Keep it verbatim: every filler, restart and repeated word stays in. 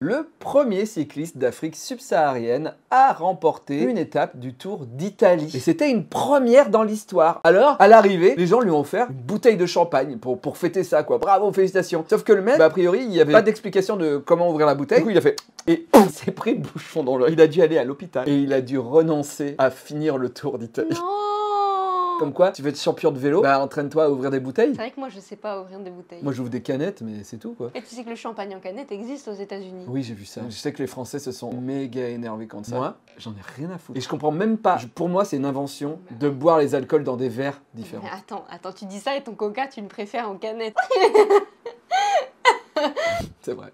Le premier cycliste d'Afrique subsaharienne a remporté une étape du Tour d'Italie. Et c'était une première dans l'histoire. Alors, à l'arrivée, les gens lui ont offert une bouteille de champagne pour, pour fêter ça, quoi. Bravo, félicitations. Sauf que le mec, bah, a priori, il n'y avait pas d'explication de comment ouvrir la bouteille. Du coup, il a fait... Et il s'est pris le bouchon dans l'œil. Il a dû aller à l'hôpital. Et il a dû renoncer à finir le Tour d'Italie. Comme quoi, tu veux être champion de vélo, bah entraîne-toi à ouvrir des bouteilles. C'est vrai que moi je sais pas ouvrir des bouteilles. Moi j'ouvre des canettes, mais c'est tout, quoi. Et tu sais que le champagne en canette existe aux États-Unis. Oui, j'ai vu ça. Je sais que les Français se sont méga énervés contre ça. Moi, j'en ai rien à foutre. Et je comprends même pas. Je, pour moi, c'est une invention de boire les alcools dans des verres différents. Mais attends, attends, tu dis ça et ton coca, tu le préfères en canette. C'est vrai.